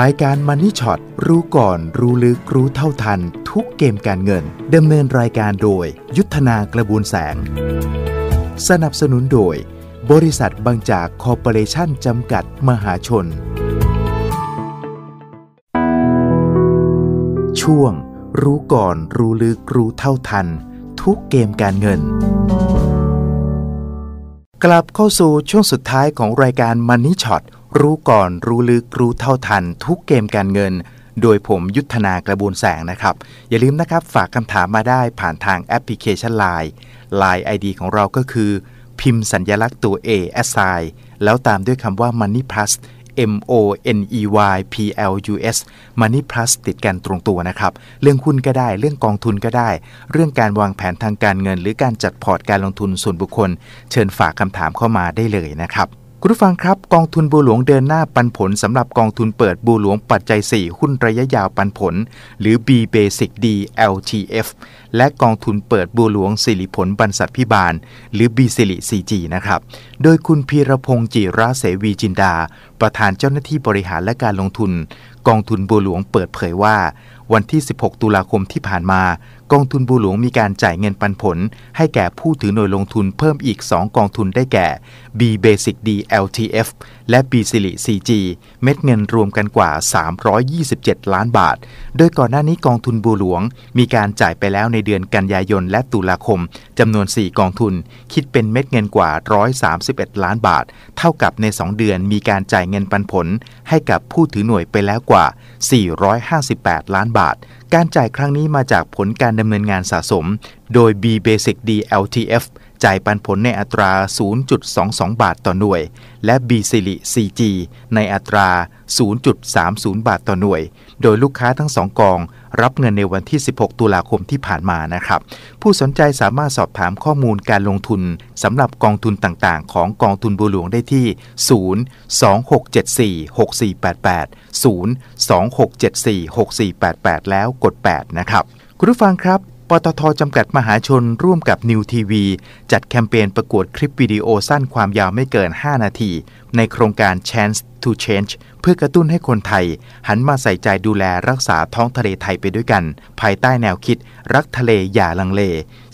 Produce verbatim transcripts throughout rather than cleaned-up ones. รายการ Money Shot รู้ก่อนรู้ลึกรู้เท่าทันทุกเกมการเงินดำเนินรายการโดยยุทธนากระบวนแสงสนับสนุนโดยบริษัทบางจากคอร์ปอเรชั่นจำกัดมหาชนช่วงรู้ก่อนรู้ลึกรู้เท่าทันทุกเกมการเงินกลับเข้าสู่ช่วงสุดท้ายของรายการ Money Shot รู้ก่อนรู้ลึกรู้เท่าทันทุกเกมการเงินโดยผมยุทธนากระบวนแสงนะครับอย่าลืมนะครับฝากคำถามมาได้ผ่านทางแอปพลิเคชัน ไลน์ ไลน์ ไอ ดี ของเราก็คือพิมพ์สัญลักษณ์ตัว A แอสไซน์แล้วตามด้วยคำว่า Money Plus M O N E Y P L U S Money Plus ติดกันตรงตัวนะครับเรื่องหุ้นก็ได้เรื่องกองทุนก็ได้เรื่องการวางแผนทางการเงินหรือการจัดพอร์ตการลงทุนส่วนบุคคลเชิญฝากคำถามเข้ามาได้เลยนะครับคุณผู้ฟังครับกองทุนบัวหลวงเดินหน้าปันผลสำหรับกองทุนเปิดบัวหลวงปัจจัยสี่หุ้นระยะยาวปันผลหรือ B Basic D L T F และกองทุนเปิดบัวหลวงสิริผลบรรษัทพิบาลหรือ B สิริ ซี จี นะครับโดยคุณพีรพงษ์จิระเสวีจินดาประธานเจ้าหน้าที่บริหารและการลงทุนกองทุนบัวหลวงเปิดเผยว่าวันที่สิบหกตุลาคมที่ผ่านมากองทุนบัวหลวงมีการจ่ายเงินปันผลให้แก่ผู้ถือหน่วยลงทุนเพิ่มอีกสองกองทุนได้แก่ B Basic D แอล ที เอฟ และ B สิริ ซี จี เม็ดเงินรวมกันกว่าสามร้อยยี่สิบเจ็ดล้านบาทโดยก่อนหน้านี้กองทุนบัวหลวงมีการจ่ายไปแล้วในเดือนกันยายนและตุลาคมจำนวนสี่กองทุนคิดเป็นเม็ดเงินกว่าหนึ่งร้อยสามสิบเอ็ดล้านบาทเท่ากับในสองเดือนมีการจ่ายเงินปันผลให้กับผู้ถือหน่วยไปแล้วกว่าสี่ร้อยห้าสิบแปดล้านบาทการจ่ายครั้งนี้มาจากผลการดำเนินงานสะสมโดย B Basic D แอล ที เอฟ จ่ายปันผลในอัตรา ศูนย์จุดสองสอง บาทต่อหน่วยและ B สิริ ซี จี ในอัตรา ศูนย์จุดสามศูนย์ บาทต่อหน่วยโดยลูกค้าทั้งสองกองรับเงินในวันที่สิบหกตุลาคมที่ผ่านมานะครับผู้สนใจสามารถสอบถามข้อมูลการลงทุนสำหรับกองทุนต่างๆของกองทุนบัวหลวงได้ที่ศูนย์ สอง หก เจ็ด สี่ หก สี่ แปด แปด ศูนย์ สอง หก เจ็ด สี่ หก สี่ แปด แปดแล้วกดแปดนะครับคุณผู้ฟังครับปตท.จำกัดมหาชนร่วมกับนิวทีวีจัดแคมเปญประกวดคลิปวิดีโอสั้นความยาวไม่เกินห้านาทีในโครงการ Chance to Change เพื่อกระตุ้นให้คนไทยหันมาใส่ใจดูแลรักษาท้องทะเลไทยไปด้วยกันภายใต้แนวคิดรักทะเลอย่าลังเล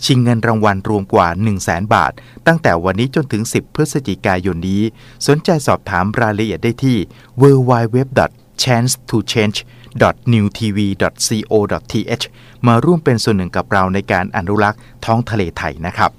ชิงเงินรางวัลรวมกว่า หนึ่งแสน บาทตั้งแต่วันนี้จนถึงสิบพฤศจิกายนนี้สนใจสอบถามรายละเอียดได้ที่ ดับเบิลยู ดับเบิลยู ดับเบิลยู ดอท แชนซ์ ทู เชนจ์ ดอท นิวทีวี ดอท โค ดอท ที เอช มาร่วมเป็นส่วนหนึ่งกับเราในการอนุรักษ์ท้องทะเลไทยนะครับ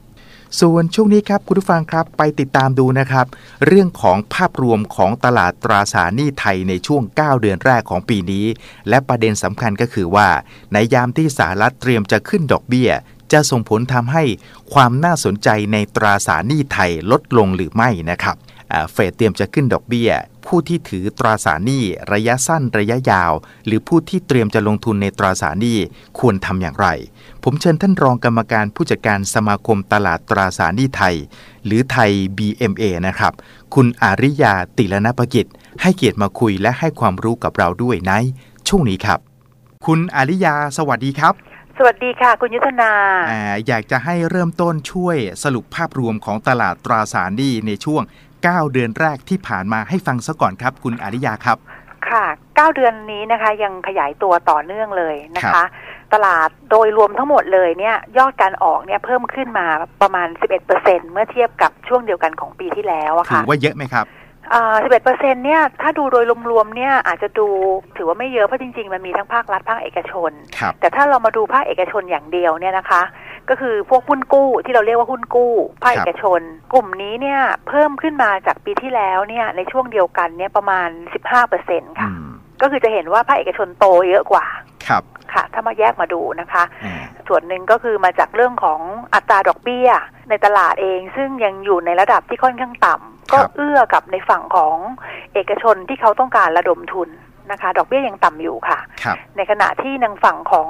ส่วนช่วงนี้ครับคุณผู้ฟังครับไปติดตามดูนะครับเรื่องของภาพรวมของตลาดตราสารหนี้ไทยในช่วงเก้าเดือนแรกของปีนี้และประเด็นสำคัญก็คือว่าในยามที่สหรัฐเตรียมจะขึ้นดอกเบี้ยจะส่งผลทำให้ความน่าสนใจในตราสารหนี้ไทยลดลงหรือไม่นะครับเฟดเตรียมจะขึ้นดอกเบี้ยผู้ที่ถือตราสารหนี้ระยะสั้นระยะยาวหรือผู้ที่เตรียมจะลงทุนในตราสารหนี้ควรทำอย่างไรผมเชิญท่านรองกรรมการผู้จัดการสมาคมตลาดตราสารหนี้ไทยหรือไทย บี เอ็ม เอ นะครับคุณอาริยาติลนภกิจให้เกียรติมาคุยและให้ความรู้กับเราด้วยในช่วงนี้ครับคุณอาริยาสวัสดีครับสวัสดีค่ะคุณยุทธนาอ่าอยากจะให้เริ่มต้นช่วยสรุปภาพรวมของตลาดตราสารหนี้ในช่วงเก้าเดือนแรกที่ผ่านมาให้ฟังซะก่อนครับคุณอาริยาครับค่ะเก้าเดือนนี้นะคะยังขยายตัวต่อเนื่องเลยนะคะตลาดโดยรวมทั้งหมดเลยเนี่ยยอดการออกเนี่ยเพิ่มขึ้นมาประมาณ สิบเอ็ดเปอร์เซ็นต์ เมื่อเทียบกับช่วงเดียวกันของปีที่แล้วอะค่ะถือว่าเยอะไหมครับอ่า สิบเอ็ดเปอร์เซ็นต์ เนี่ยถ้าดูโดยรวมๆเนี่ยอาจจะดูถือว่าไม่เยอะเพราะจริงๆมันมีทั้งภาครัฐภาคเอกชนแต่ถ้าเรามาดูภาคเอกชนอย่างเดียวเนี่ยนะคะก็คือพวกหุ้นกู้ที่เราเรียกว่าหุ้นกู้ภาคเอกชนกลุ่มนี้เนี่ยเพิ่มขึ้นมาจากปีที่แล้วเนี่ยในช่วงเดียวกันเนี่ยประมาณ สิบห้าเปอร์เซ็นต์ ค่ะก็คือจะเห็นว่าภาคเอกชนโตเยอะกว่าครับค่ะถ้ามาแยกมาดูนะคะส่วนหนึ่งก็คือมาจากเรื่องของอัตราดอกเบี้ยในตลาดเองซึ่งยังอยู่ในระดับที่ค่อนข้างต่ำก็เอื้อกับในฝั่งของเอกชนที่เขาต้องการระดมทุนนะคะดอกเบี้ยยังต่ำอยู่ค่ะในขณะที่ทางฝั่งของ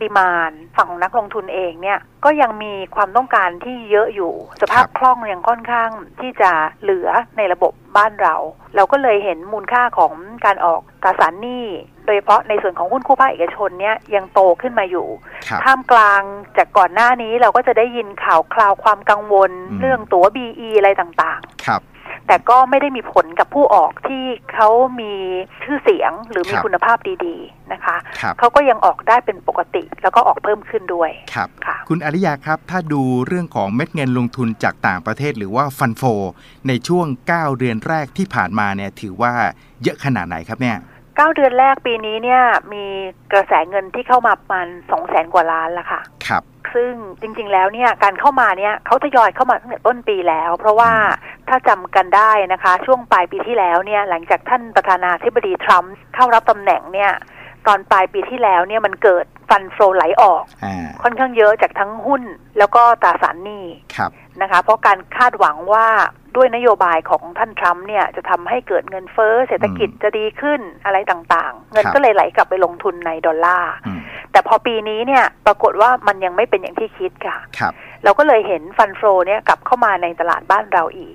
ดีมานด์ฝั่งของนักลงทุนเองเนี่ยก็ยังมีความต้องการที่เยอะอยู่สภาพคล่องยังค่อนข้างที่จะเหลือในระบบบ้านเราเราก็เลยเห็นมูลค่าของการออกตราสารหนี้โดยเฉพาะในส่วนของหุ้นกู้ภาคเอกชนเนี่ยยังโตขึ้นมาอยู่ท่ามกลางจากก่อนหน้านี้เราก็จะได้ยินข่าวคราวความกังวลเรื่องตั๋ว บี อี อะไรต่างๆ แต่ก็ไม่ได้มีผลกับผู้ออกที่เขามีชื่อเสียงหรือมีคุณภาพดีๆนะคะเขาก็ยังออกได้เป็นปกติแล้วก็ออกเพิ่มขึ้นด้วยครับคุณอริยาครับถ้าดูเรื่องของเม็ดเงินลงทุนจากต่างประเทศหรือว่าฟันโฟในช่วงเก้าเดือนแรกที่ผ่านมาเนี่ยถือว่าเยอะขนาดไหนครับเนี่ยเก้าเดือนแรกปีนี้เนี่ยมีกระแสเงินที่เข้ามาประมาณ สองแสน กว่าล้านละค่ะครับซึ่งจริงๆแล้วเนี่ยการเข้ามาเนี่ยเขาทยอยเข้ามาตั้งแต่ต้นปีแล้วเพราะว่าถ้าจำกันได้นะคะช่วงปลายปีที่แล้วเนี่ยหลังจากท่านประธานาธิบดีทรัมป์เข้ารับตำแหน่งเนี่ยตอนปลายปีที่แล้วเนี่ยมันเกิดฟันโฟลไหลออกค่อนข้างเยอะจากทั้งหุ้นแล้วก็ตราสารหนี้นะคะเพราะการคาดหวังว่าด้วยนโยบายของท่านทรัมป์เนี่ยจะทำให้เกิดเงินเฟ้อเศรษฐกิจจะดีขึ้นอะไรต่างๆเงินก็เลยไหลกลับไปลงทุนในดอลลาร์แต่พอปีนี้เนี่ยปรากฏว่ามันยังไม่เป็นอย่างที่คิดค่ะเราก็เลยเห็นฟันโฟลเนี่ยกลับเข้ามาในตลาดบ้านเราอีก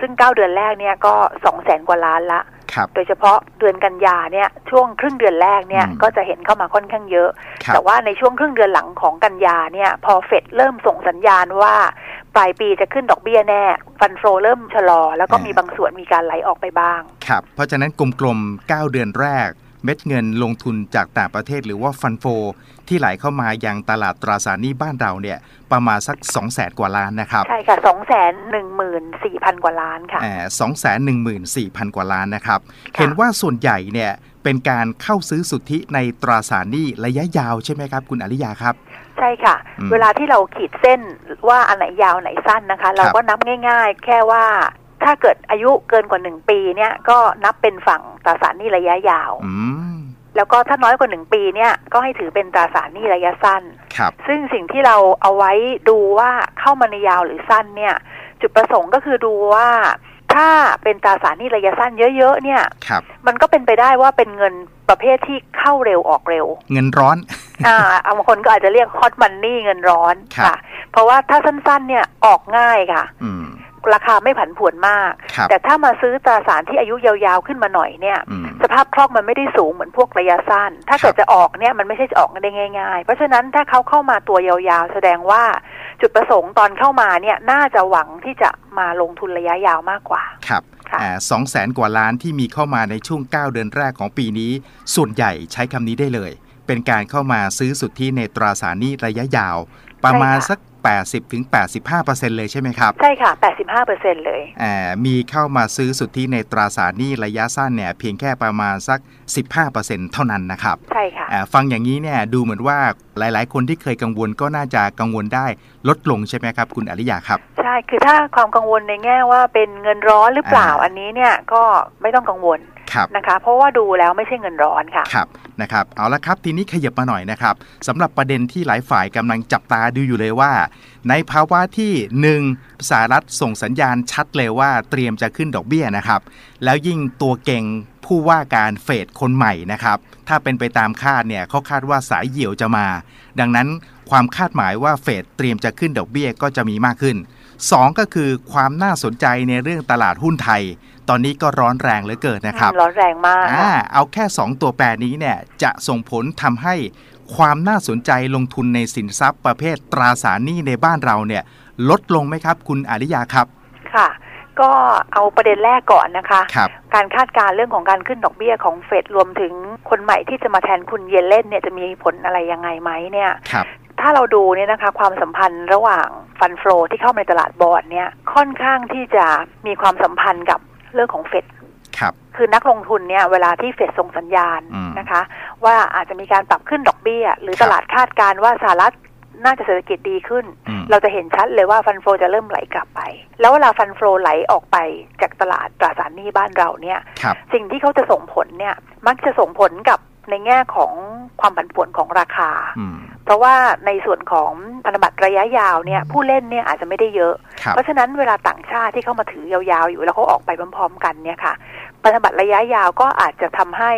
ซึ่งเก้าเดือนแรกเนี่ยก็ สองแสน กว่าล้านละโดยเฉพาะเดือนกันยาเนี่ยช่วงครึ่งเดือนแรกเนี่ยก็จะเห็นเข้ามาค่อนข้างเยอะแต่ว่าในช่วงครึ่งเดือนหลังของกันยาเนี่ยพอเฟดเริ่มส่งสัญญาณว่าปลายปีจะขึ้นดอกเบี้ยแน่ฟันโฟเริ่มชะลอแล้วก็มีบางส่วนมีการไหลออกไปบ้างครับเพราะฉะนั้นกลมๆเก้าเดือนแรกเม็ดเงินลงทุนจากต่างประเทศหรือว่าฟันโฟที่ไหลเข้ามายังตลาดตราสารหนี้บ้านเราเนี่ยประมาณสัก สองแสน กว่าล้านนะครับใช่ค่ะ สองแสนหนึ่งหมื่นสี่พัน กว่าล้านค่ะอ่า สองแสนหนึ่งหมื่นสี่พัน กว่าล้านนะครับเห็นว่าส่วนใหญ่เนี่ยเป็นการเข้าซื้อสุทธิในตราสารหนี้ระยะยาวใช่ไหมครับคุณอริยาครับใช่ค่ะเวลาที่เราขีดเส้นว่าอันไหนยาวไหนสั้นนะคะเราก็นับง่ายๆแค่ว่าถ้าเกิดอายุเกินกว่าหนึ่งปีเนี่ยก็นับเป็นฝั่งตราสารหนี้ระยะยาวแล้วก็ถ้าน้อยกว่าหนึ่งปีเนี่ยก็ให้ถือเป็นตราสารหนี้ระยะสั้นซึ่งสิ่งที่เราเอาไว้ดูว่าเข้ามาในยาวหรือสั้นเนี่ยจุดประสงค์ก็คือดูว่าถ้าเป็นตราสารหนี้ระยะสั้นเยอะๆเนี่ยมันก็เป็นไปได้ว่าเป็นเงินประเภทที่เข้าเร็วออกเร็วเงินร้อนอ่าบางคนก็อาจจะเรียกฮอตมันนี่เงินร้อนค่ะเพราะว่าถ้าสั้นๆเนี่ยออกง่ายค่ะราคาไม่ผันผวนมากแต่ถ้ามาซื้อตราสารที่อายุยาวๆขึ้นมาหน่อยเนี่ยสภาพคล่องมันไม่ได้สูงเหมือนพวกระยะสั้นถ้าเกิดจะออกเนี่ยมันไม่ใช่จะออกได้ง่ายๆเพราะฉะนั้นถ้าเขาเข้ามาตัวยาวๆแสดงว่าจุดประสงค์ตอนเข้ามาเนี่ยน่าจะหวังที่จะมาลงทุนระยะยาวมากกว่าครับอ่า สองแสน กว่าล้านที่มีเข้ามาในช่วงเก้าเดือนแรกของปีนี้ส่วนใหญ่ใช้คำนี้ได้เลยเป็นการเข้ามาซื้อสุทธิในตราสารหนี้ระยะยาวประมาณสักแปดสิบถึงแปดสิบห้าเปอร์เซ็นต์ เลยใช่ไหมครับใช่ค่ะ แปดสิบห้าเปอร์เซ็นต์ เลยอ่ามีเข้ามาซื้อสุทธิในตราสารหนี้ระยะสั้นเนี่ยเพียงแค่ประมาณสัก สิบห้าเปอร์เซ็นต์ เท่านั้นนะครับใช่ค่ะอ่าฟังอย่างนี้เนี่ยดูเหมือนว่าหลายๆคนที่เคยกังวลก็น่าจะกังวลได้ลดลงใช่ไหมครับคุณอริยาครับใช่คือถ้าความกังวลในแง่ว่าเป็นเงินร้อนหรือเปล่า อ, อันนี้เนี่ยก็ไม่ต้องกังวลนะคะเพราะว่าดูแล้วไม่ใช่เงินร้อนค่ะครับนะครับเอาละครับทีนี้ขยับมาหน่อยนะครับสำหรับประเด็นที่หลายฝ่ายกำลังจับตาดูอยู่เลยว่าในภาวะที่หนึ่งสหรัฐส่งสัญญาณชัดเลยว่าเตรียมจะขึ้นดอกเบี้ยนะครับแล้วยิ่งตัวเก่งผู้ว่าการเฟดคนใหม่นะครับถ้าเป็นไปตามคาดเนี่ยเขาคาดว่าสายเหี่ยวจะมาดังนั้นความคาดหมายว่าเฟดเตรียมจะขึ้นดอกเบี้ยก็จะมีมากขึ้นสองก็คือความน่าสนใจในเรื่องตลาดหุ้นไทยตอนนี้ก็ร้อนแรงเหลือเกินนะครับร้อนแรงมากอ่าเอาแค่สองตัวแปรนี้เนี่ยจะส่งผลทำให้ความน่าสนใจลงทุนในสินทรัพย์ประเภทตราสารหนี้ในบ้านเราเนี่ยลดลงไหมครับคุณอริยาครับค่ะก็เอาประเด็นแรกก่อนนะคะการคาดการเรื่องของการขึ้นดอกเบี้ยของเฟดรวมถึงคนใหม่ที่จะมาแทนคุณเยเลนเนี่ยจะมีผลอะไรยังไงไหมเนี่ยถ้าเราดูเนี่ยนะคะความสัมพันธ์ระหว่างฟันโฟลที่เข้าในตลาดบอนด์เนี่ยค่อนข้างที่จะมีความสัมพันธ์กับเรื่องของเฟดคือนักลงทุนเนี่ยเวลาที่เฟดส่งสัญญาณนะคะว่าอาจจะมีการปรับขึ้นดอกเบี้ยหรือตลาดคาดการณ์ว่าสหรัฐน่าจะเศรษฐกิจดีขึ้นเราจะเห็นชัดเลยว่าฟันโฟจะเริ่มไหลกลับไปแล้วเวลาฟันโฟไหลออกไปจากตลาดตราสารหนี้บ้านเราเนี่ยสิ่งที่เขาจะส่งผลเนี่ยมักจะส่งผลกับในแง่ของความผันผวนของราคาเพราะว่าในส่วนของพันธบัตรระยะยาวเนี่ยผู้เล่นเนี่ยอาจจะไม่ได้เยอะเพราะฉะนั้นเวลาต่างชาติที่เข้ามาถือยาวๆอยู่แล้วเขาออกไปพร้อมๆกันเนี่ยค่ะพันธบัตรระยะยาวก็อาจจะทำให้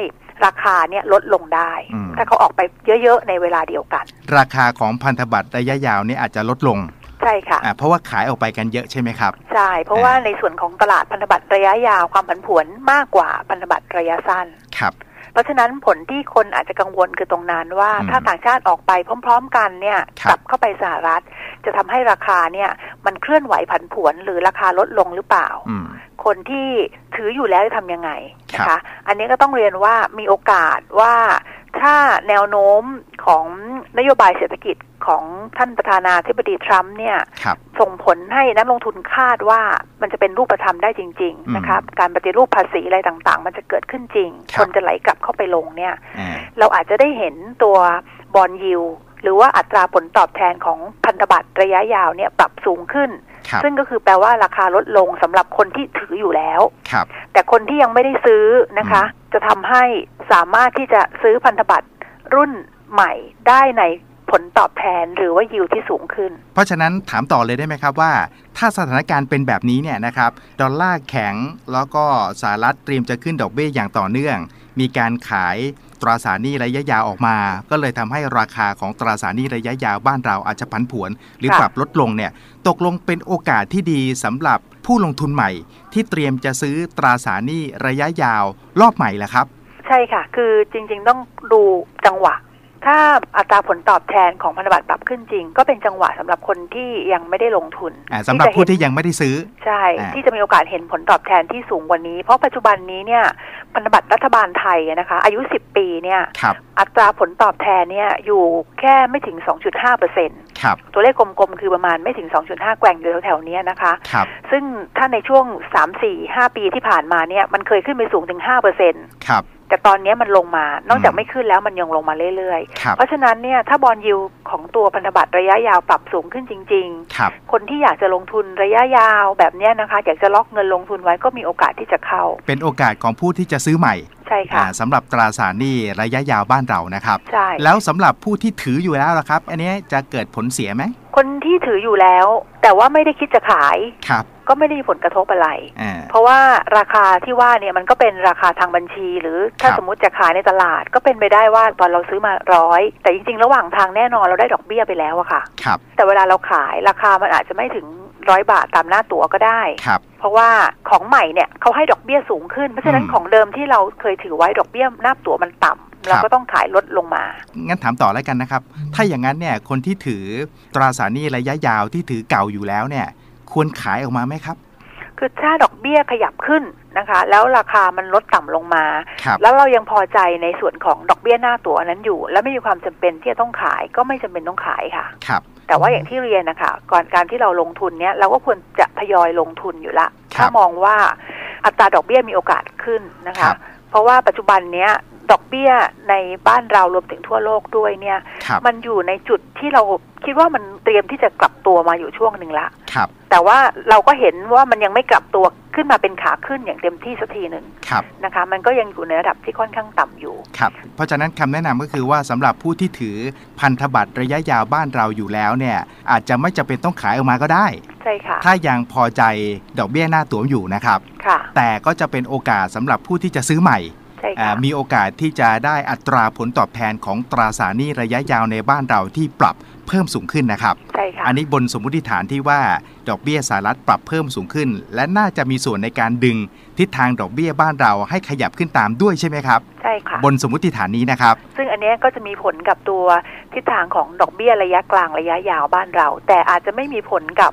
ราคาเนี่ยลดลงได้ถ้าเขาออกไปเยอะๆในเวลาเดียวกันราคาของพันธบัตรระยะยาวเนี่ยอาจจะลดลงใช่ค่ะเพราะว่าขายออกไปกันเยอะใช่ไหมครับใช่เพราะว่าในส่วนของตลาดพันธบัตรระยะยาวความผันผวนมากกว่าพันธบัตรระยะสั้นครับเพราะฉะนั้นผลที่คนอาจจะกังวลคือตรงนั้นว่าถ้าต่างชาติออกไปพร้อมๆกันเนี่ยกลับเข้าไปสหรัฐจะทำให้ราคาเนี่ยมันเคลื่อนไหวผันผวนหรือราคาลดลงหรือเปล่าค คนที่ถืออยู่แล้วจะทำยังไงนะคะอันนี้ก็ต้องเรียนว่ามีโอกาสว่าถ้าแนวโน้มของนโยบายเศรษฐกิจของท่านประธานาธิบดีทรัมป์เนี่ยส่งผลให้นักลงทุนคาดว่ามันจะเป็นรูปธรรมได้จริงๆนะคะการปฏิรูปภาษีอะไรต่างๆมันจะเกิดขึ้นจริง ค, คนจะไหลกลับเข้าไปลงเนี่ยเราอาจจะได้เห็นตัวบอนด์ยิลด์หรือว่าอัตราผลตอบแทนของพันธบัตรระยะยาวเนี่ยปรับสูงขึ้นซึ่งก็คือแปลว่าราคาลดลงสำหรับคนที่ถืออยู่แล้วแต่คนที่ยังไม่ได้ซื้อนะคะจะทำให้สามารถที่จะซื้อพันธบัตรรุ่นใหม่ได้ในผลตอบแทนหรือว่ายิวที่สูงขึ้นเพราะฉะนั้นถามต่อเลยได้ไหมครับว่าถ้าสถานการณ์เป็นแบบนี้เนี่ยนะครับดอลลาร์แข็งแล้วก็สหรัฐเตรียมจะขึ้นดอกเบี้ยอย่างต่อเนื่องมีการขายตราสารหนี้ระยะยาวออกมาก็เลยทำให้ราคาของตราสารหนี้ระยะยาวบ้านเราอาจจะผันผวนหรือปรับลดลงเนี่ยตกลงเป็นโอกาสที่ดีสำหรับผู้ลงทุนใหม่ที่เตรียมจะซื้อตราสารหนี้ระยะยาวรอบใหม่ล่ะครับใช่ค่ะคือจริงๆต้องดูจังหวะถ้าอัตราผลตอบแทนของพันธบัตรปรับขึ้นจริงก็เป็นจังหวะสำหรับคนที่ยังไม่ได้ลงทุนสำหรับผู้ที่ยังไม่ได้ซื้อใช่ที่จะมีโอกาสเห็นผลตอบแทนที่สูงกว่านี้เพราะปัจจุบันนี้เนี่ยพันธบัตรรัฐบาลไทยนะคะอายุสิบปีเนี่ยอัตราผลตอบแทนเนี่ยอยู่แค่ไม่ถึง สองจุดห้าเปอร์เซ็นต์ ครับตัวเลขกลมๆคือประมาณไม่ถึง สองจุดห้า แกว่งอยู่แถวๆนี้นะคะซึ่งถ้าในช่วงสาม สี่ ห้าปีที่ผ่านมาเนี่ยมันเคยขึ้นไปสูงถึง ห้าเปอร์เซ็นต์ ครับแต่ตอนนี้มันลงมานอกจากไม่ขึ้นแล้วมันยังลงมาเรื่อยๆเพราะฉะนั้นเนี่ยถ้าบอนด์ยิลด์ของตัวพันธบัตรระยะยาวปรับสูงขึ้นจริงๆคนที่อยากจะลงทุนระยะยาวแบบนี้นะคะอยากจะล็อกเงินลงทุนไว้ก็มีโอกาสที่จะเข้าเป็นโอกาสของผู้ที่จะซื้อใหม่ใช่ค่ะสำหรับตราสารหนี้ระยะยาวบ้านเรานะครับใช่แล้วสำหรับผู้ที่ถืออยู่แล้วล่ะครับอันนี้จะเกิดผลเสียไหมคนที่ถืออยู่แล้วแต่ว่าไม่ได้คิดจะขายก็ไม่ได้มีผลกระทบอะไรเพราะว่าราคาที่ว่าเนี่ยมันก็เป็นราคาทางบัญชีหรือถ้าสมมุติจะขายในตลาดก็เป็นไปได้ว่าตอนเราซื้อมาร้อยแต่จริงๆระหว่างทางแน่นอนเราได้ดอกเบี้ยไปแล้วอะค่ะแต่เวลาเราขายราคามันอาจจะไม่ถึงร้อยบาทตามหน้าตั๋วก็ได้เพราะว่าของใหม่เนี่ยเขาให้ดอกเบี้ยสูงขึ้นเพราะฉะนั้นของเดิมที่เราเคยถือไว้ดอกเบี้ยหน้าตั๋วมันต่ำเราก็ต้องขายลดลงมางั้นถามต่อแล้วกันนะครับถ้าอย่างนั้นเนี่ยคนที่ถือตราสารหนี้ระยะยาวที่ถือเก่าอยู่แล้วเนี่ยควรขายออกมาไหมครับคือถ้าดอกเบี้ยขยับขึ้นนะคะแล้วราคามันลดต่ำลงมาแล้วเรายังพอใจในส่วนของดอกเบี้ยหน้าตั๋วนั้นอยู่และไม่มีความจำเป็นที่จะต้องขายก็ไม่จำเป็นต้องขายค่ะครับแต่ว่าอย่างที่เรียนนะคะก่อนการที่เราลงทุนเนี่ยเราก็ควรจะทยอยลงทุนอยู่ละถ้ามองว่าอัตราดอกเบี้ยมีโอกาสขึ้นนะคะเพราะว่าปัจจุบันเนี้ยดอกเบี้ยในบ้านเรารวมถึงทั่วโลกด้วยเนี่ยมันอยู่ในจุดที่เราคิดว่ามันเตรียมที่จะกลับตัวมาอยู่ช่วงหนึ่งละแต่ว่าเราก็เห็นว่ามันยังไม่กลับตัวขึ้นมาเป็นขาขึ้นอย่างเต็มที่สักทีหนึ่งนะคะมันก็ยังอยู่ในระดับที่ค่อนข้างต่ำอยู่เพราะฉะนั้นคำแนะนำก็คือว่าสำหรับผู้ที่ถือพันธบัตรระยะยาวบ้านเราอยู่แล้วเนี่ยอาจจะไม่จำเป็นต้องขายออกมาก็ได้ใช่ค่ะถ้ายังพอใจดอกเบี้ยหน้าตั๋วอยู่นะครับแต่ก็จะเป็นโอกาสสำหรับผู้ที่จะซื้อใหม่มีโอกาสที่จะได้อัตราผลตอบแทนของตราสารหนี้ระยะยาวในบ้านเราที่ปรับเพิ่มสูงขึ้นนะครับใช่ค่ะอันนี้บนสมมุติฐานที่ว่าดอกเบี้ยสหรัฐปรับเพิ่มสูงขึ้นและน่าจะมีส่วนในการดึงทิศทางดอกเบี้ยบ้านเราให้ขยับขึ้นตามด้วยใช่ไหมครับใช่ค่ะบนสมมุติฐานนี้นะครับซึ่งอันนี้ก็จะมีผลกับตัวทิศทางของดอกเบี้ยระยะกลางระยะยาวบ้านเราแต่อาจจะไม่มีผลกับ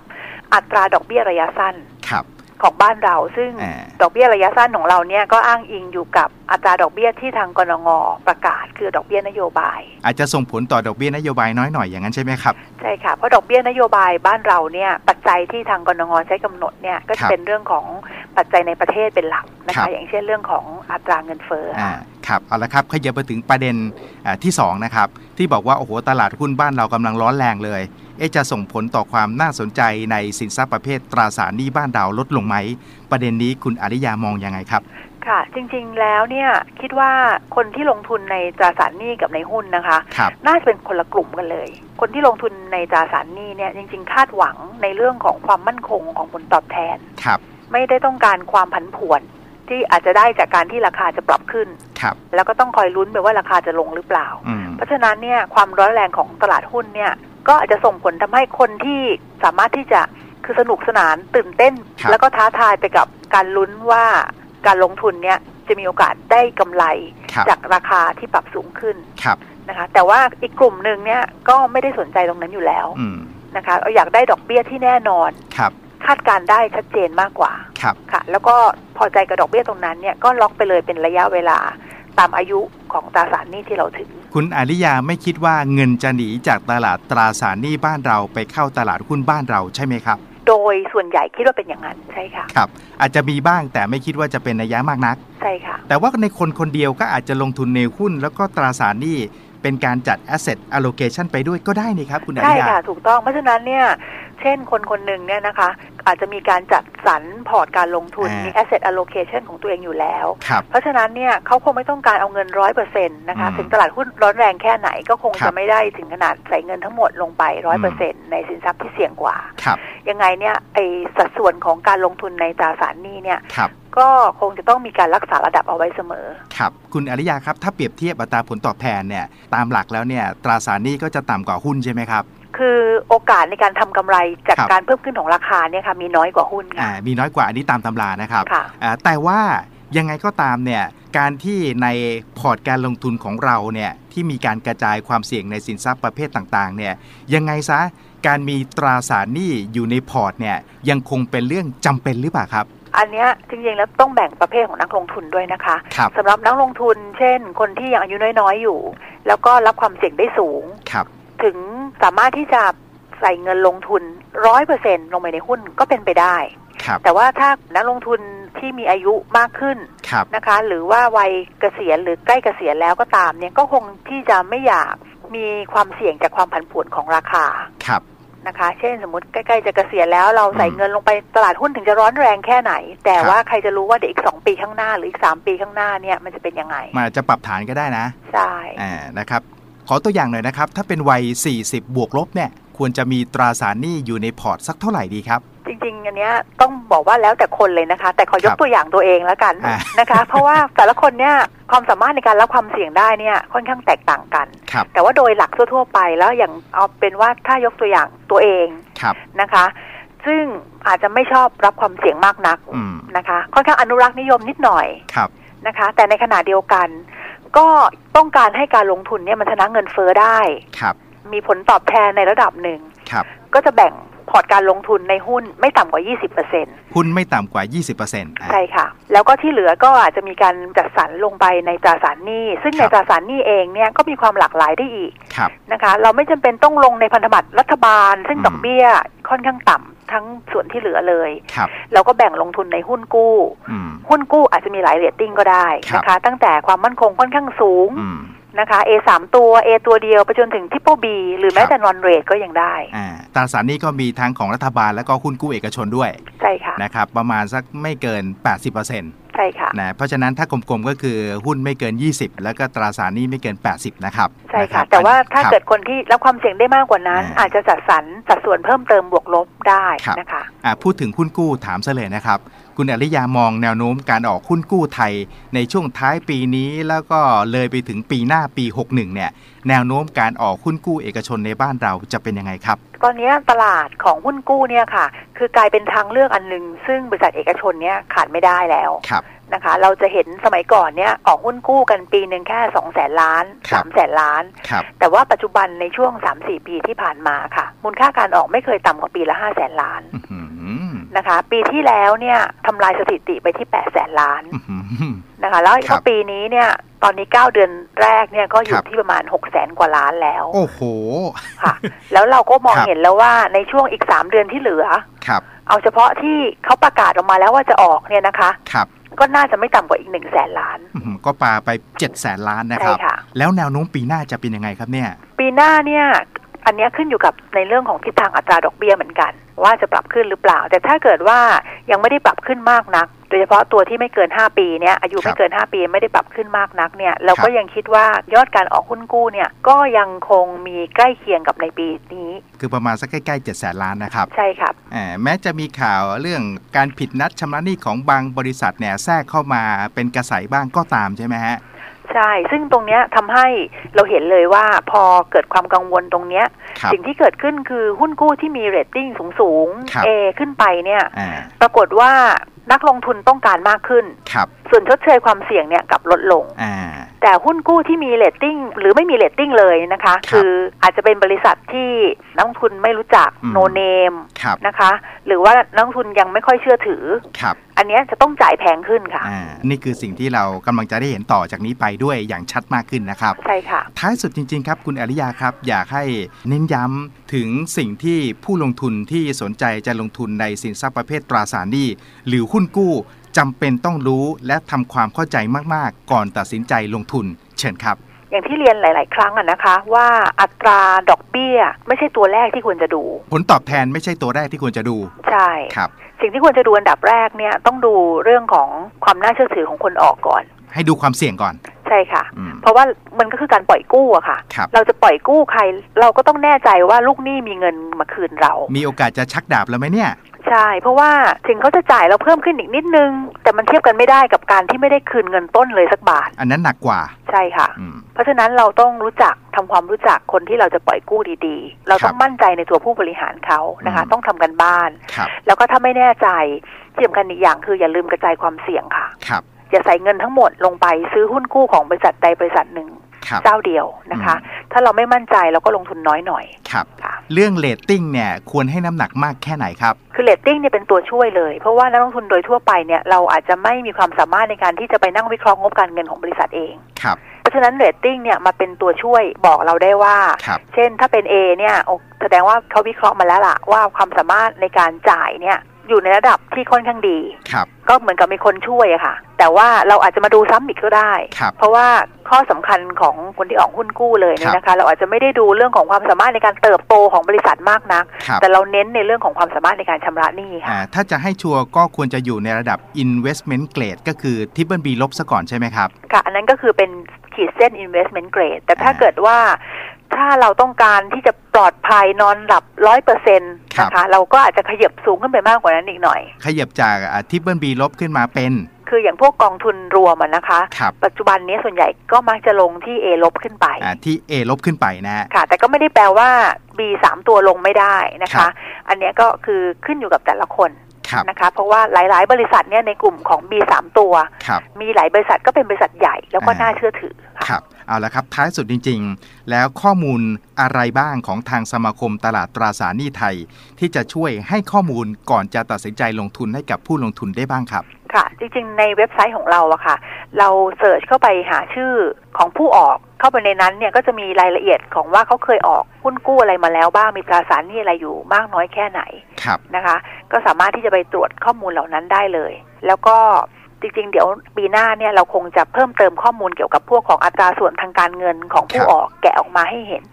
อัตราดอกเบี้ยระยะสั้นครับของบ้านเราซึ่งดอกเบี้ยระยะสั้นของเราเนี่ยก็อ้างอิงอยู่กับอัตราดอกเบี้ยที่ทางกนง.ประกาศคือดอกเบี้ยนโยบายอาจจะส่งผลต่อดอกเบี้ยนโยบายน้อยหน่อยอย่างนั้นใช่ไหมครับใช่ค่ะเพราะดอกเบี้ยนโยบายบ้านเราเนี่ยปัจจัยที่ทางกนง.ใช้กำหนดเนี่ยก็จะเป็นเรื่องของปัจจัยในประเทศเป็นหลักนะคะอย่างเช่นเรื่องของอัตราเงินเฟ้อครับเอาละครับขยับไปถึงประเด็นที่สองนะครับที่บอกว่าโอ้โหตลาดหุ้นบ้านเรากำลังร้อนแรงเลยเอ๊ะจะส่งผลต่อความน่าสนใจในสินทรัพย์ประเภทตราสารหนี้บ้านเราลดลงไหมประเด็นนี้คุณอริยามองยังไงครับค่ะจริงๆแล้วเนี่ยคิดว่าคนที่ลงทุนในตราสารหนี้กับในหุ้นนะคะน่าจะเป็นคนละกลุ่มกันเลยคนที่ลงทุนในตราสารหนี้เนี่ยจริงๆคาดหวังในเรื่องของความมั่นคงของผลตอบแทนไม่ได้ต้องการความผันผวนที่อาจจะได้จากการที่ราคาจะปรับขึ้นแล้วก็ต้องคอยลุ้นไปว่าราคาจะลงหรือเปล่าเพราะฉะนั้นเนี่ยความร้อนแรงของตลาดหุ้นเนี่ยก็อาจจะส่งผลทำให้คนที่สามารถที่จะคือสนุกสนานตื่นเต้นแล้วก็ท้าทายไปกับการลุ้นว่าการลงทุนเนี่ยจะมีโอกาสได้กำไรจากราคาที่ปรับสูงขึ้นนะคะแต่ว่าอีกกลุ่มหนึ่งเนี่ยก็ไม่ได้สนใจตรงนั้นอยู่แล้วนะคะอยากได้ดอกเบี้ยที่แน่นอน คาดการได้ชัดเจนมากกว่าค่ะแล้วก็พอใจกับดอกเบี้ยตรงนั้นเนี่ยก็ล็อกไปเลยเป็นระยะเวลาตามอายุของตราสารหนี้ที่เราถือคุณอริยาไม่คิดว่าเงินจะหนีจากตลาดตราสารหนี้บ้านเราไปเข้าตลาดหุ้นบ้านเราใช่ไหมครับโดยส่วนใหญ่คิดว่าเป็นอย่างนั้นใช่ค่ะครับอาจจะมีบ้างแต่ไม่คิดว่าจะเป็นนัยยะมากนักใช่ค่ะแต่ว่าในคนคนเดียวก็อาจจะลงทุนในหุ้นแล้วก็ตราสารหนี้เป็นการจัด asset allocation ไปด้วยก็ได้นี่ครับคุณอริยาใช่ค่ะถูกต้องเพราะฉะนั้นเนี่ยเช่นคนคนหนึ่งเนี่ยนะคะอาจจะมีการจัดสรรพอร์ตการลงทุนมี asset allocation ของตัวเองอยู่แล้วเพราะฉะนั้นเนี่ยเขาคงไม่ต้องการเอาเงิน ร้อยเปอร์เซ็นต์ นะคะถึงตลาดหุ้นร้อนแรงแค่ไหนก็คงจะไม่ได้ถึงขนาดใส่เงินทั้งหมดลงไป ร้อยเปอร์เซ็นต์ ในสินทรัพย์ที่เสี่ยงกว่ายังไงเนี่ยไอสัดส่วนของการลงทุนในตราสารหนี้เนี่ยก็คงจะต้องมีการรักษาระดับเอาไว้เสมอครับคุณอริยาครับถ้าเปรียบเทียบอัตราผลตอบแทนเนี่ยตามหลักแล้วเนี่ยตราสารหนี้ก็จะต่ำกว่าหุ้นใช่ไหมครับคือโอกาสในการทำกำไรจากการเพิ่มขึ้นของราคาเนี่ยค่ะมีน้อยกว่าหุ้นค่ะมีน้อยกว่าอันนี้ตามตำรานะครับแต่ว่ายังไงก็ตามเนี่ยการที่ในพอร์ตการลงทุนของเราเนี่ยที่มีการกระจายความเสี่ยงในสินทรัพย์ประเภทต่างๆเนี่ยยังไงซะการมีตราสารหนี้อยู่ในพอร์ตเนี่ยยังคงเป็นเรื่องจำเป็นหรือเปล่าครับอันนี้จริงๆแล้วต้องแบ่งประเภทของนักลงทุนด้วยนะคะสำหรับนักลงทุนเช่นคนที่ยังอายุน้อยๆอยู่แล้วก็รับความเสี่ยงได้สูงถึงสามารถที่จะใส่เงินลงทุน ร้อยเปอร์เซ็นต์ ลงไปในหุ้นก็เป็นไปได้แต่ว่าถ้านักลงทุนที่มีอายุมากขึ้นนะคะหรือว่าวัยเกษียณหรือใกล้เกษียณแล้วก็ตามเนี่ยก็คงที่จะไม่อยากมีความเสี่ยงจากความผันผวนของราคานะคะเช่นสมมติใกล้ๆจะเกษียณแล้วเราใส่เงินลงไปตลาดหุ้นถึงจะร้อนแรงแค่ไหนแต่ว่าใครจะรู้ว่าเดี๋ยวอีกสองปีข้างหน้าหรืออีกสามปีข้างหน้าเนี่ยมันจะเป็นยังไงมันอาจจะปรับฐานก็ได้นะใช่นะครับขอตัวอย่างหน่อยนะครับถ้าเป็นวัยสี่สิบบวกลบเนี่ยควรจะมีตราสารหนี้อยู่ในพอร์ตสักเท่าไหร่ดีครับจริงๆอันเนี้ยต้องบอกว่าแล้วแต่คนเลยนะคะแต่ขอยกตัวอย่างตัวเองแล้วกันนะคะเพราะว่าแต่ละคนเนี่ยความสามารถในการรับความเสี่ยงได้เนี่ยค่อนข้างแตกต่างกันแต่ว่าโดยหลักทั่วๆไปแล้วอย่างเอาเป็นว่าถ้ายกตัวอย่างตัวเองนะคะซึ่งอาจจะไม่ชอบรับความเสี่ยงมากนักนะคะค่อนข้างอนุรักษ์นิยมนิดหน่อยนะคะแต่ในขณะเดียวกันก็ต้องการให้การลงทุนเนี่ยมันชนะเงินเฟ้อได้มีผลตอบแทนในระดับหนึ่งก็จะแบ่งพอร์ตการลงทุนในหุ้นไม่ต่ำกว่า ยี่สิบเปอร์เซ็นต์ หุ้นไม่ต่ำกว่า ยี่สิบเปอร์เซ็นต์ ใช่ค่ะแล้วก็ที่เหลือก็อาจจะมีการจัดสรรลงไปในตราสารหนี้ซึ่งในตราสารหนี้เองเนี่ยก็มีความหลากหลายได้อีกนะคะเราไม่จำเป็นต้องลงในพันธบัตรรัฐบาลซึ่งดอกเบี้ยค่อนข้างต่ำทั้งส่วนที่เหลือเลยเราก็แบ่งลงทุนในหุ้นกู้หุ้นกู้อาจจะมีหลายเรตติ้งก็ได้นะคะตั้งแต่ความมั่นคงค่อนข้างสูงนะคะ A สามตัว A ตัวเดียวไปจนถึง Triple B หรือแม้แต่ Non Rate ก็ยังได้ตราสารหนี้ก็มีทั้งของรัฐบาลและก็หุ้นกู้เอกชนด้วยใช่ค่ะนะครับประมาณสักไม่เกิน แปดสิบเปอร์เซ็นต์ ใช่ค่ะนะเพราะฉะนั้นถ้ากลมๆก็คือหุ้นไม่เกินยี่สิบแล้วก็ตราสารหนี้ไม่เกินแปดสิบนะครับใช่ค่ะแต่ว่าถ้าเกิดคนที่รับความเสี่ยงได้มากกว่านั้นอาจจะจัดสรรสัดส่วนเพิ่มเติมบวกลบได้นะคะอ่ะพูดถึงหุ้นกู้ถามซะเลยนะครับคุณอริยามองแนวโน้มการออกหุ้นกู้ไทยในช่วงท้ายปีนี้แล้วก็เลยไปถึงปีหน้าปีหกสิบเอ็ดเนี่ยแนวโน้มการออกหุ้นกู้เอกชนในบ้านเราจะเป็นยังไงครับตอนนี้ตลาดของหุ้นกู้เนี่ยค่ะคือกลายเป็นทางเลือกอันนึงซึ่งบริษัทเอกชนเนี่ยขาดไม่ได้แล้วนะคะเราจะเห็นสมัยก่อนเนี่ยออกหุ้นกู้กันปีนึงแค่ สองแสน ล้าน สามแสน ล้านแต่ว่าปัจจุบันในช่วง สามถึงสี่ ปีที่ผ่านมาค่ะมูลค่าการออกไม่เคยต่ำกว่าปีละ ห้าแสน ล้านนะคะปีที่แล้วเนี่ยทำลายสถิติไปที่ แปดแสน ล้านนะคะแล้วก็ปีนี้เนี่ยตอนนี้เก้าเดือนแรกเนี่ยก็อยู่ที่ประมาณ หกแสน กว่าล้านแล้วโอ้โหค่ะแล้วเราก็มองเห็นแล้วว่าในช่วงอีกสามเดือนที่เหลือเอาเฉพาะที่เขาประกาศออกมาแล้วว่าจะออกเนี่ยนะคะก็น่าจะไม่ต่ำกว่าอีก หนึ่งแสน ล้านก็ปาไป เจ็ดแสน ล้านนะครับแล้วแนวโน้มปีหน้าจะเป็นยังไงครับเนี่ยปีหน้าเนี่ยอันนี้ขึ้นอยู่กับในเรื่องของทิศทางอัตราดอกเบี้ยเหมือนกันว่าจะปรับขึ้นหรือเปล่าแต่ถ้าเกิดว่ายังไม่ได้ปรับขึ้นมากนักโดยเฉพาะตัวที่ไม่เกินห้าปีเนี่ยอายุไม่เกินห้าปีไม่ได้ปรับขึ้นมากนักเนี่ยเราก็ยังคิดว่ายอดการออกหุ้นกู้เนี่ยก็ยังคงมีใกล้เคียงกับในปีนี้คือประมาณสักใกล้ๆ เจ็ดแสน ล้านนะครับใช่ครับแม้จะมีข่าวเรื่องการผิดนัดชำระหนี้ของบางบริษัทเนี่ยแทรกเข้ามาเป็นกระแสบ้างก็ตามใช่มั้ยฮะใช่ซึ่งตรงเนี้ยทำให้เราเห็นเลยว่าพอเกิดความกังวลตรงเนี้ยสิ่งที่เกิดขึ้นคือหุ้นกู้ที่มีเรตติ้งสูงๆ A ขึ้นไปเนี่ยปรากฏว่านักลงทุนต้องการมากขึ้น ส่วนชดเชยความเสี่ยงเนี่ยกลับลดลงแต่หุ้นกู้ที่มีเรตติ้งหรือไม่มีเรตติ้งเลยนะคะคืออาจจะเป็นบริษัทที่นักลงทุนไม่รู้จักโนเนมนะคะหรือว่านักลงทุนยังไม่ค่อยเชื่อถืออันนี้จะต้องจ่ายแพงขึ้นค่ะนี่คือสิ่งที่เรากำลังจะได้เห็นต่อจากนี้ไปด้วยอย่างชัดมากขึ้นนะครับใช่ค่ะท้ายสุดจริงๆครับคุณอริยาครับอยากให้เน้นย้ำถึงสิ่งที่ผู้ลงทุนที่สนใจจะลงทุนในสินทรัพย์ประเภทตราสารหนี้หรือหุ้นกู้จำเป็นต้องรู้และทำความเข้าใจมากๆก่อนตัดสินใจลงทุนเชิญครับอย่างที่เรียนหลายๆครั้งอะนะคะว่าอัตราดอกเบี้ยไม่ใช่ตัวแรกที่ควรจะดูผลตอบแทนไม่ใช่ตัวแรกที่ควรจะดูใช่ครับสิ่งที่ควรจะดูอันดับแรกเนี่ยต้องดูเรื่องของความน่าเชื่อถือของคนออกก่อนให้ดูความเสี่ยงก่อนใช่ค่ะเพราะว่ามันก็คือการปล่อยกู้อะค่ะเราจะปล่อยกู้ใครเราก็ต้องแน่ใจว่าลูกหนี้มีเงินมาคืนเรามีโอกาสจะชักดาบแล้วไหมเนี่ยใช่เพราะว่าถึงเขาจะจ่ายเราเพิ่มขึ้นอีกนิดนึงแต่มันเทียบกันไม่ได้กับการที่ไม่ได้คืนเงินต้นเลยสักบาทอันนั้นหนักกว่าใช่ค่ะเพราะฉะนั้นเราต้องรู้จักทำความรู้จักคนที่เราจะปล่อยกู้ดีๆเราต้องมั่นใจในตัวผู้บริหารเขานะคะต้องทำกันบ้านแล้วก็ถ้าไม่แน่ใจเทียบกันอีกอย่างคืออย่าลืมกระจายความเสี่ยงค่ะอย่าใส่เงินทั้งหมดลงไปซื้อหุ้นกู้ของบริษัทใดบริษัทหนึ่งเจ้าเดียวนะคะถ้าเราไม่มั่นใจเราก็ลงทุนน้อยหน่อยครับเรื่องเรตติ้งเนี่ยควรให้น้ำหนักมากแค่ไหนครับคือเรตติ้งเนี่ยเป็นตัวช่วยเลยเพราะว่านักลงทุนโดยทั่วไปเนี่ยเราอาจจะไม่มีความสามารถในการที่จะไปนั่งวิเคราะห์งบการเงินของบริษัทเองครับเพราะฉะนั้นเรตติ้งเนี่ยมาเป็นตัวช่วยบอกเราได้ว่าเช่นถ้าเป็น A เนี่ยแสดงว่าเขาวิเคราะห์มาแล้วล่ะว่าความสามารถในการจ่ายเนี่ยอยู่ในระดับที่ค่อนข้างดีก็เหมือนกับมีคนช่วยค่ะแต่ว่าเราอาจจะมาดูซ้ำอีกก็ได้เพราะว่าข้อสำคัญของคนที่ออกหุ้นกู้เลยเนี่ยนะคะเราอาจจะไม่ได้ดูเรื่องของความสามารถในการเติบโตของบริษัทมากนักแต่เราเน้นในเรื่องของความสามารถในการชำระหนี้ค่ะถ้าจะให้ชัวร์ก็ควรจะอยู่ในระดับ investment grade ก็คือ triple B ลบซะก่อนใช่ไหมครับค่ะอันนั้นก็คือเป็นขีดเส้น investment grade แต่ถ้าเกิดว่าถ้าเราต้องการที่จะปลอดภัยนอนหลับ ร้อยเปอร์เซ็นต์ นะคะเราก็อาจจะขยับสูงขึ้นไปมากกว่านั้นอีกหน่อยขยับจากทิปเปิลบีลบขึ้นมาเป็นคืออย่างพวกกองทุนรวมอ่ะนะคะปัจจุบันนี้ส่วนใหญ่ก็มักจะลงที่ A ลบขึ้นไปที่ A ลบขึ้นไปนะค่ะแต่ก็ไม่ได้แปลว่า B สามตัวลงไม่ได้นะคะอันนี้ก็คือขึ้นอยู่กับแต่ละคนนะคะเพราะว่าหลายๆบริษัทเนี่ยในกลุ่มของ B สามตัวมีหลายบริษัทก็เป็นบริษัทใหญ่แล้วก็น่าเชื่อถือครับเอาละครับท้ายสุดจริงๆแล้วข้อมูลอะไรบ้างของทางสมาคมตลาดตราสารหนี้ไทยที่จะช่วยให้ข้อมูลก่อนจะตัดสินใจลงทุนให้กับผู้ลงทุนได้บ้างครับค่ะจริงๆในเว็บไซต์ของเราอะค่ะเราเสิร์ชเข้าไปหาชื่อของผู้ออกเข้าไปในนั้นเนี่ยก็จะมีรายละเอียดของว่าเขาเคยออกหุ้นกู้อะไรมาแล้วบ้างมีตราสารหนี้อะไรอยู่มากน้อยแค่ไหนนะคะก็สามารถที่จะไปตรวจข้อมูลเหล่านั้นได้เลยแล้วก็จริงๆเดี๋ยวปีหน้าเนี่ยเราคงจะเพิ่มเติมข้อมูลเกี่ยวกับพวกของอัตราส่วนทางการเงินของผู้ออกแกะออกมาให้เห็น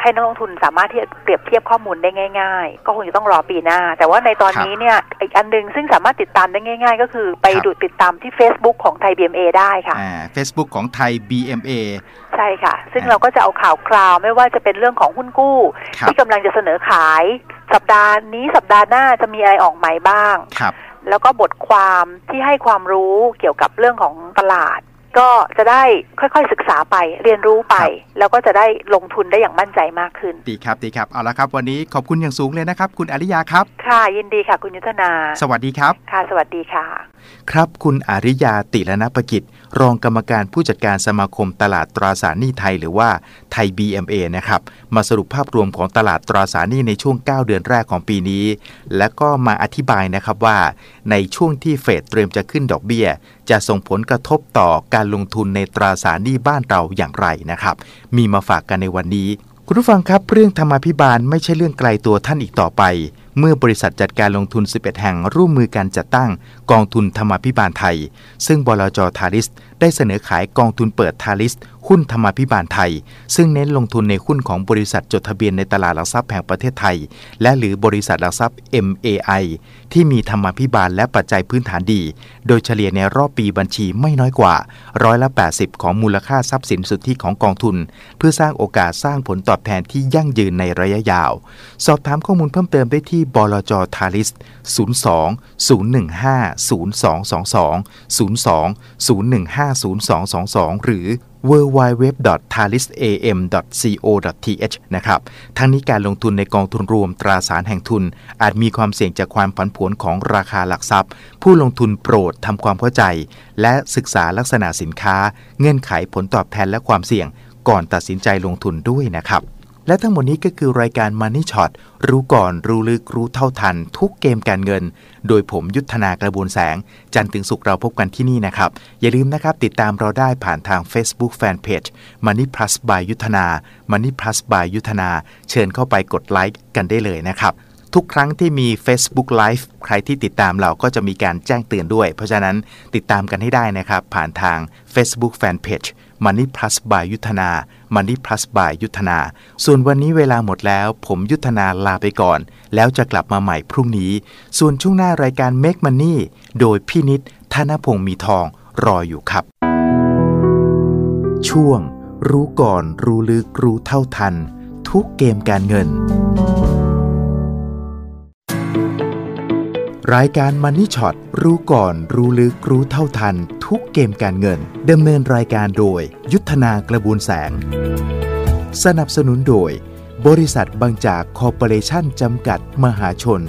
ให้นักลงทุนสามารถที่จะเปรียบเทียบข้อมูลได้ง่ายๆก็คงจะต้องรอปีหน้าแต่ว่าในตอนนี้เนี่ยอีกอันนึงซึ่งสามารถติดตามได้ง่ายๆก็คือไปดูติดตามที่ Facebook ของไทย บี เอ็ม เอ ได้ค่ะอ่า Facebook ของไทย บี เอ็ม เอ ใช่ค่ะซึ่งเราก็จะเอาข่าวคราวไม่ว่าจะเป็นเรื่องของหุ้นกู้ที่กำลังจะเสนอขายสัปดาห์นี้สัปดาห์หน้าจะมีอะไรออกใหม่บ้างแล้วก็บทความที่ให้ความรู้เกี่ยวกับเรื่องของตลาดก็จะได้ค่อยๆศึกษาไปเรียนรู้ไปแล้วก็จะได้ลงทุนได้อย่างมั่นใจมากขึ้นดีครับดีครับเอาละครับวันนี้ขอบคุณอย่างสูงเลยนะครับคุณอริยาครับค่ะยินดีค่ะคุณยุทธนาสวัสดีครับค่ะสวัสดีค่ะครับคุณอริยาติรณประกิจรองกรรมการผู้จัดการสมาคมตลาดตราสารหนี้ไทยหรือว่าไทย บี เอ็ม เอ นะครับมาสรุปภาพรวมของตลาดตราสารหนี้ในช่วงเก้าเดือนแรกของปีนี้และก็มาอธิบายนะครับว่าในช่วงที่เฟดเตรียมจะขึ้นดอกเบี้ยจะส่งผลกระทบต่อการลงทุนในตราสารหนี้บ้านเราอย่างไรนะครับมีมาฝากกันในวันนี้คุณผู้ฟังครับเรื่องธรรมาภิบาลไม่ใช่เรื่องไกลตัวท่านอีกต่อไปเมื่อบริษัทจัดการลงทุนสิบเอ็ดแห่งร่วมมือกันจัดตั้งกองทุนธรรมาภิบาลไทยซึ่งบลจ.ทาริสได้เสนอขายกองทุนเปิดทาริสหุ้นธรรมาภิบาลไทยซึ่งเน้นลงทุนในหุ้นของบริษัทจดทะเบียนในตลาดหลักทรัพย์แห่งประเทศไทยและหรือบริษัทหลักทรัพย์ เอ็ม เอ ไอ ที่มีธรรมาภิบาลและปัจจัยพื้นฐานดีโดยเฉลี่ยในรอบปีบัญชีไม่น้อยกว่าร้อยละแปดสิบของมูลค่าทรัพย์สินสุทธิของกองทุนเพื่อสร้างโอกาสสร้างผลตอบแทนที่ยั่งยืนในระยะยาวสอบถามข้อมูลเพิ่มเติมได้ที่บลจ.ทาริสศูนย์ สอง ศูนย์ หนึ่ง ห้า ศูนย์ สอง สอง สอง ศูนย์ สอง ศูนย์ หนึ่ง ห้า ศูนย์ สอง สอง สองหรือ ดับเบิลยู ดับเบิลยู ดับเบิลยู ดอท ทาลิส เอ เอ็ม ดอท ซี โอ ดอท ที เอช นะครับทั้งนี้การลงทุนในกองทุนรวมตราสารแห่งทุนอาจมีความเสี่ยงจากความผันผวนของราคาหลักทรัพย์ผู้ลงทุนโปรดทำความเข้าใจและศึกษาลักษณะสินค้าเงื่อนไขผลตอบแทนและความเสี่ยงก่อนตัดสินใจลงทุนด้วยนะครับและทั้งหมดนี้ก็คือรายการ Money Shot รู้ก่อนรู้ลึกรู้เท่าทันทุกเกมการเงินโดยผมยุทธนากระบวนแสงจันทร์ถึงศุกร์เราพบกันที่นี่นะครับอย่าลืมนะครับติดตามเราได้ผ่านทาง Facebook Fanpage Money Plus by Yuthana Money Plus by Yuthana เชิญเข้าไปกดไลค์กันได้เลยนะครับทุกครั้งที่มี Facebook Live ใครที่ติดตามเราก็จะมีการแจ้งเตือนด้วยเพราะฉะนั้นติดตามกันให้ได้นะครับผ่านทาง Facebook Fanpage Money Plus by Yuthana Money Plus by Yuthana ส่วนวันนี้เวลาหมดแล้วผมยุทธนาลาไปก่อนแล้วจะกลับมาใหม่พรุ่งนี้ส่วนช่วงหน้ารายการ Make Money โดยพี่นิดธนพงษ์มีทองรออยู่ครับช่วงรู้ก่อนรู้ลึกรู้เท่าทันทุกเกมการเงินรายการ Money Shot รู้ก่อนรู้ลึกรู้เท่าทันทุกเกมการเงินดำเนินรายการโดยยุทธนากระบวนแสงสนับสนุนโดยบริษัทบางจากคอร์ปอเรชั่นจำกัดมหาชน